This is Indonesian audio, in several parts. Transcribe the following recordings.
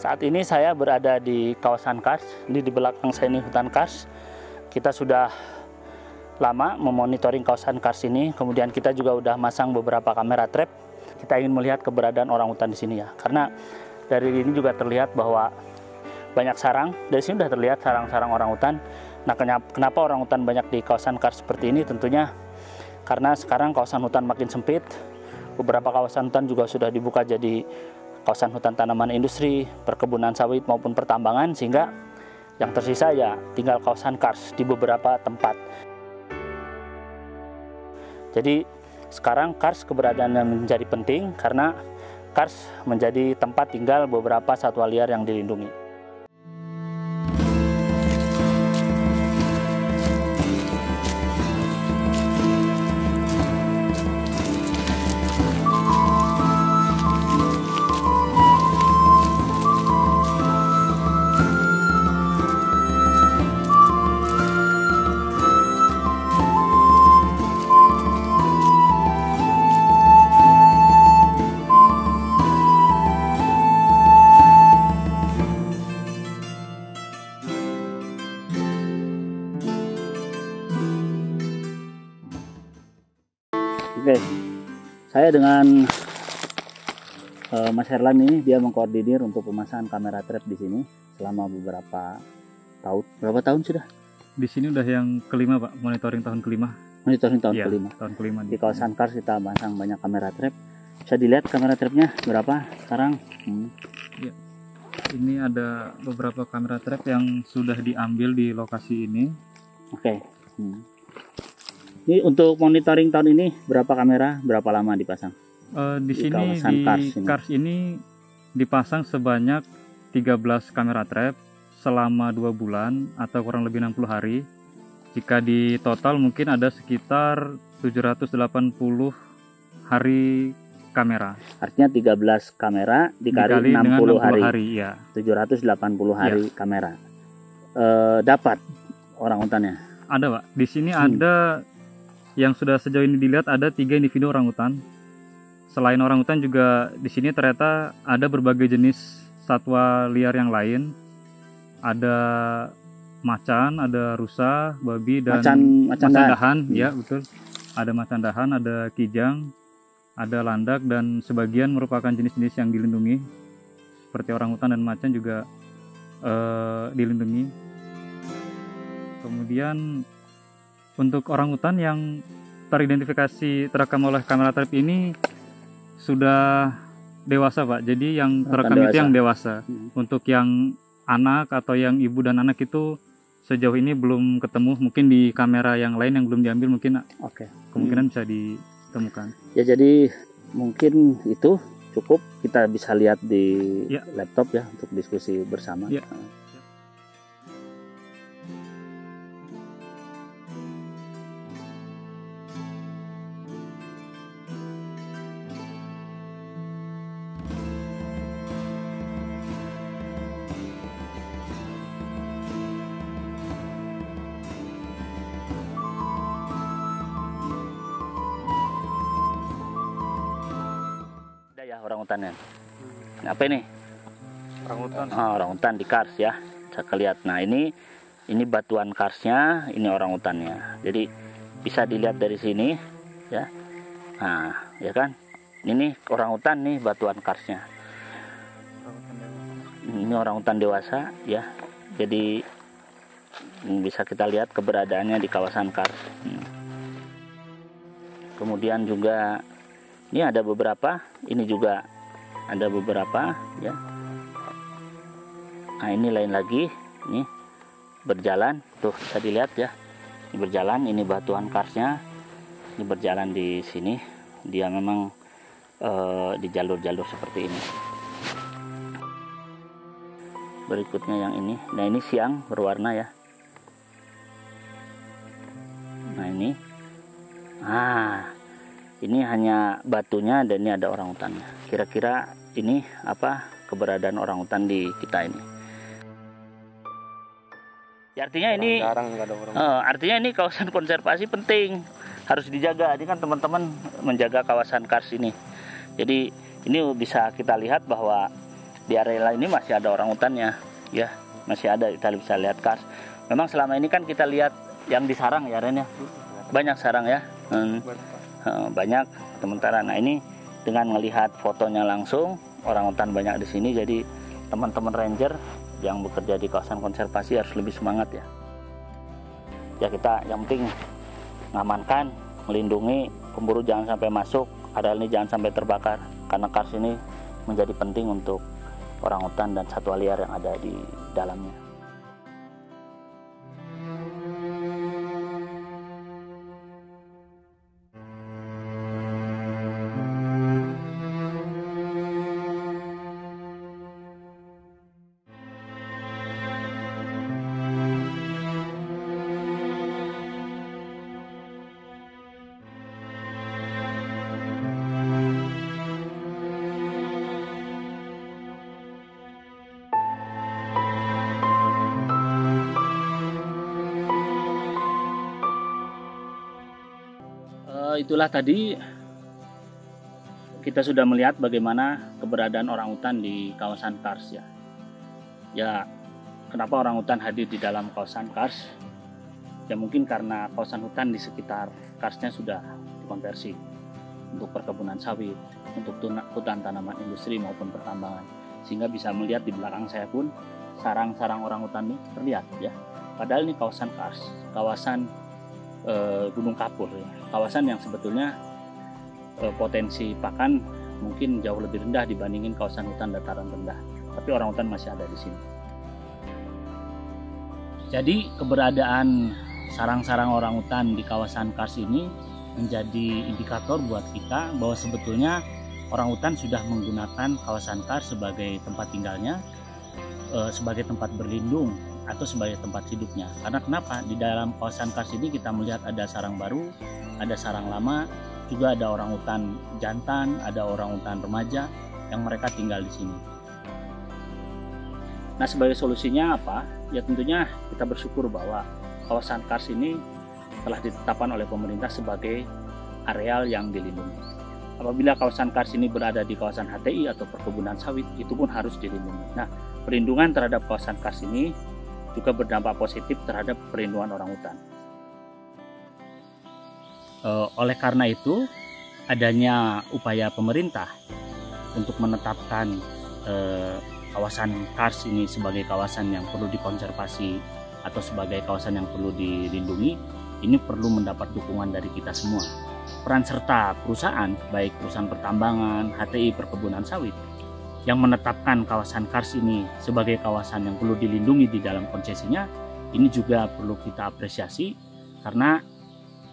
Saat ini saya berada di kawasan Karst. Di belakang saya ini hutan Karst. Kita sudah lama memonitoring kawasan Karst ini. Kemudian kita juga sudah masang beberapa kamera trap. Kita ingin melihat keberadaan orang hutan di sini ya. Karena dari ini juga terlihat bahwa banyak sarang. Dari sini sudah terlihat sarang-sarang orang hutan. Nah, kenapa orang hutan banyak di kawasan Karst seperti ini? Tentunya karena sekarang kawasan hutan makin sempit. Beberapa kawasan hutan juga sudah dibuka jadi kawasan hutan tanaman industri, perkebunan sawit maupun pertambangan, sehingga yang tersisa ya tinggal kawasan Karst di beberapa tempat. Jadi sekarang Karst keberadaannya menjadi penting karena Karst menjadi tempat tinggal beberapa satwa liar yang dilindungi. Oke, saya dengan Mas Herlan ini, dia mengkoordinir untuk pemasangan kamera trap di sini selama beberapa tahun. Berapa tahun sudah? Di sini udah yang kelima Pak, monitoring tahun kelima. Monitoring tahun kelima. Tahun kelima. Di kawasan Karst kita pasang banyak kamera trap. Bisa dilihat kamera trapnya berapa sekarang? Ya. Ini ada beberapa kamera trap yang sudah diambil di lokasi ini. Oke. Ini untuk monitoring tahun ini berapa kamera, berapa lama dipasang? Di Karst ini dipasang sebanyak 13 kamera trap selama 2 bulan atau kurang lebih 60 hari. Jika di total mungkin ada sekitar 780 hari kamera. Artinya 13 kamera dikali 60 hari. Ya. 780 hari ya. Kamera. Dapat orang hutannya? Ada Pak, di sini ada. Yang sudah sejauh ini dilihat ada 3 individu orang hutan. Selain orang hutan juga di sini ternyata ada berbagai jenis satwa liar yang lain. Ada macan, ada rusa, babi dan macan dahan. Ya betul. Ada macan dahan, ada kijang, ada landak dan sebagian merupakan jenis-jenis yang dilindungi. Seperti orang hutan dan macan juga dilindungi. Kemudian untuk orang hutan yang teridentifikasi terekam oleh kamera trap ini sudah dewasa Pak. Jadi yang terekam itu yang dewasa. Untuk yang anak atau yang ibu dan anak itu sejauh ini belum ketemu. Mungkin di kamera yang lain yang belum diambil mungkin kemungkinan bisa ditemukan. Ya jadi mungkin itu cukup kita bisa lihat di laptop ya untuk diskusi bersama. Ya. Orang hutannya. Nah, apa ini? Orang hutan. Oh, orang hutan di Karst ya. Saya lihat. Nah, ini batuan Karstnya, ini orang hutannya. Jadi bisa dilihat dari sini ya. Nah, ya kan? Ini orang hutan nih batuan Karstnya. Ini orang hutan dewasa ya. Jadi bisa kita lihat keberadaannya di kawasan Karst. Kemudian juga ini ada beberapa, ini juga ada beberapa ya. Nah, ini lain lagi, ini berjalan, tuh bisa dilihat ya. Ini berjalan, ini batuan Karstnya. Ini berjalan di sini. Dia memang di jalur-jalur seperti ini. Berikutnya yang ini. Nah, ini siang berwarna ya. Nah, ini. Ah. Ini hanya batunya dan ini ada orang hutannya. Kira-kira ini apa keberadaan orang hutan di kita ini? Ya, artinya artinya ini kawasan konservasi penting, harus dijaga. Ini kan teman-teman menjaga kawasan Karst ini. Jadi ini bisa kita lihat bahwa di area ini masih ada orang hutannya, ya, masih ada, kita bisa lihat karst. Memang selama ini kan kita lihat yang di sarang ya Ren ya, banyak sarang ya, banyak. Sementara nah ini dengan melihat fotonya langsung orang hutan banyak di sini, jadi teman-teman ranger yang bekerja di kawasan konservasi harus lebih semangat ya. Ya kita yang penting mengamankan, melindungi, pemburu jangan sampai masuk, area ini jangan sampai terbakar, karena karst ini menjadi penting untuk orang hutan dan satwa liar yang ada di dalamnya. Itulah tadi kita sudah melihat bagaimana keberadaan orang hutan di kawasan karst ya. Ya, kenapa orang hutan hadir di dalam kawasan karst? Ya mungkin karena kawasan hutan di sekitar karstnya sudah dikonversi untuk perkebunan sawit, untuk hutan tanaman industri maupun pertambangan. Sehingga bisa melihat di belakang saya pun sarang-sarang orang hutan ini terlihat ya. Padahal ini kawasan karst, kawasan Gunung Kapur, kawasan yang sebetulnya potensi pakan mungkin jauh lebih rendah dibandingin kawasan hutan dataran rendah, tapi orang hutan masih ada di sini. Jadi keberadaan sarang-sarang orang hutan di kawasan karst ini menjadi indikator buat kita bahwa sebetulnya orang hutan sudah menggunakan kawasan karst sebagai tempat tinggalnya, sebagai tempat berlindung, atau sebagai tempat hidupnya. Karena kenapa? Di dalam kawasan karst ini kita melihat ada sarang baru, ada sarang lama, juga ada orang hutan jantan, ada orang hutan remaja yang mereka tinggal di sini. Nah, sebagai solusinya apa? Ya tentunya kita bersyukur bahwa kawasan karst ini telah ditetapkan oleh pemerintah sebagai areal yang dilindungi. Apabila kawasan karst ini berada di kawasan HTI atau perkebunan sawit, itu pun harus dilindungi. Nah, perlindungan terhadap kawasan karst ini juga berdampak positif terhadap perlindungan orang hutan. Oleh karena itu, adanya upaya pemerintah untuk menetapkan kawasan karst ini sebagai kawasan yang perlu dikonservasi atau sebagai kawasan yang perlu dilindungi, ini perlu mendapat dukungan dari kita semua. Peran serta perusahaan, baik perusahaan pertambangan, HTI, perkebunan sawit, yang menetapkan kawasan karst ini sebagai kawasan yang perlu dilindungi di dalam konsesinya, ini juga perlu kita apresiasi karena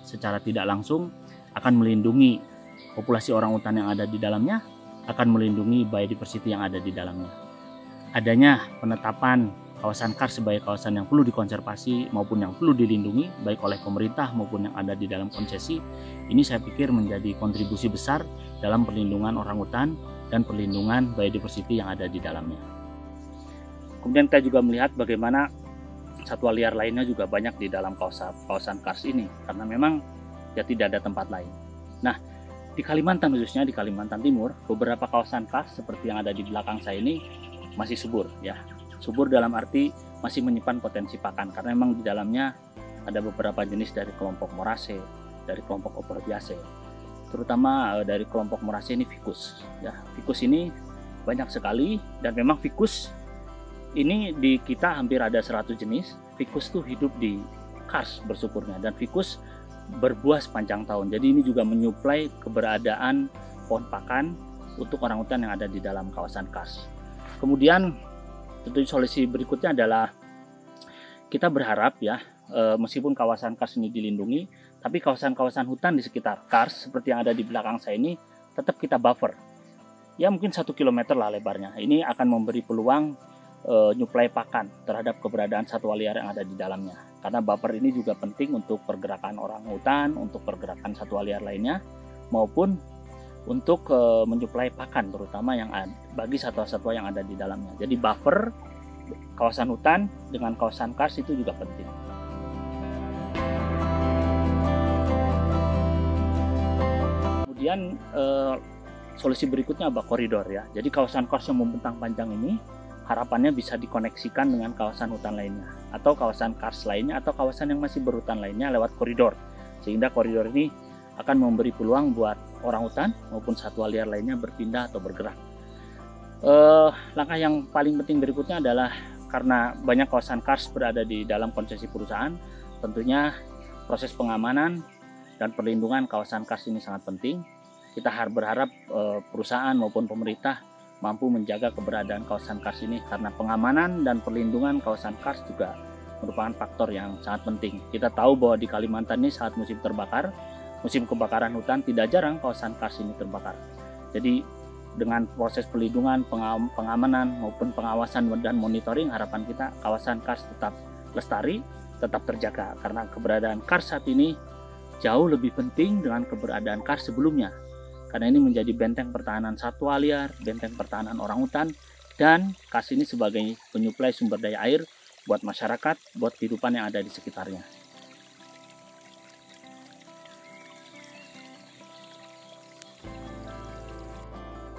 secara tidak langsung akan melindungi populasi orang hutan yang ada di dalamnya, akan melindungi biodiversity yang ada di dalamnya. Adanya penetapan kawasan karst sebagai kawasan yang perlu dikonservasi maupun yang perlu dilindungi, baik oleh pemerintah maupun yang ada di dalam konsesi, ini saya pikir menjadi kontribusi besar dalam perlindungan orang hutan dan perlindungan biodiversity yang ada di dalamnya. Kemudian kita juga melihat bagaimana satwa liar lainnya juga banyak di dalam kawasan karst ini, karena memang ya tidak ada tempat lain. Nah, di Kalimantan, khususnya di Kalimantan Timur, beberapa kawasan karst seperti yang ada di belakang saya ini masih subur ya. Subur dalam arti masih menyimpan potensi pakan, karena memang di dalamnya ada beberapa jenis dari kelompok Moraceae, dari kelompok Oporobiaceae, terutama dari kelompok Moraceae ini ficus ya. Ficus ini banyak sekali, dan memang ficus ini di kita hampir ada 100 jenis. Ficus tuh hidup di karst bersyukurnya, dan ficus berbuah sepanjang tahun. Jadi ini juga menyuplai keberadaan pohon pakan untuk orang hutan yang ada di dalam kawasan karst. Kemudian tentu solusi berikutnya adalah kita berharap ya, meskipun kawasan karst ini dilindungi, tapi kawasan-kawasan hutan di sekitar karst seperti yang ada di belakang saya ini tetap kita buffer. Ya mungkin 1 kilometer lah lebarnya. Ini akan memberi peluang nyuplai pakan terhadap keberadaan satwa liar yang ada di dalamnya. Karena buffer ini juga penting untuk pergerakan orang hutan, untuk pergerakan satwa liar lainnya, maupun untuk menyuplai pakan terutama yang bagi satwa-satwa yang ada di dalamnya. Jadi buffer kawasan hutan dengan kawasan karst itu juga penting. Kemudian Solusi berikutnya apa? Koridor ya. Jadi kawasan karst yang membentang panjang ini harapannya bisa dikoneksikan dengan kawasan hutan lainnya atau kawasan karst lainnya atau kawasan yang masih berhutan lainnya lewat koridor. Sehingga koridor ini akan memberi peluang buat orang hutan maupun satwa liar lainnya berpindah atau bergerak. Langkah yang paling penting berikutnya adalah karena banyak kawasan karst berada di dalam konsesi perusahaan, tentunya proses pengamanan dan perlindungan kawasan karst ini sangat penting. Kita berharap perusahaan maupun pemerintah mampu menjaga keberadaan kawasan karst ini karena pengamanan dan perlindungan kawasan karst juga merupakan faktor yang sangat penting. Kita tahu bahwa di Kalimantan ini saat musim kebakaran hutan tidak jarang kawasan karst ini terbakar. Jadi dengan proses perlindungan, pengamanan maupun pengawasan dan monitoring, harapan kita kawasan karst tetap lestari, tetap terjaga karena keberadaan karst saat ini jauh lebih penting dengan keberadaan karst sebelumnya. Karena ini menjadi benteng pertahanan satwa liar, benteng pertahanan orang hutan, dan karst ini sebagai penyuplai sumber daya air buat masyarakat, buat kehidupan yang ada di sekitarnya.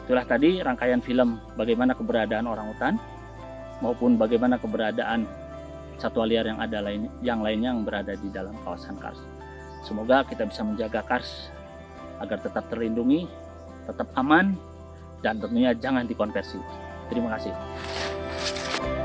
Itulah tadi rangkaian film bagaimana keberadaan orang hutan maupun bagaimana keberadaan satwa liar yang ada lainnya yang berada di dalam kawasan karst. Semoga kita bisa menjaga karst agar tetap terlindungi, tetap aman, dan tentunya jangan dikonversi. Terima kasih.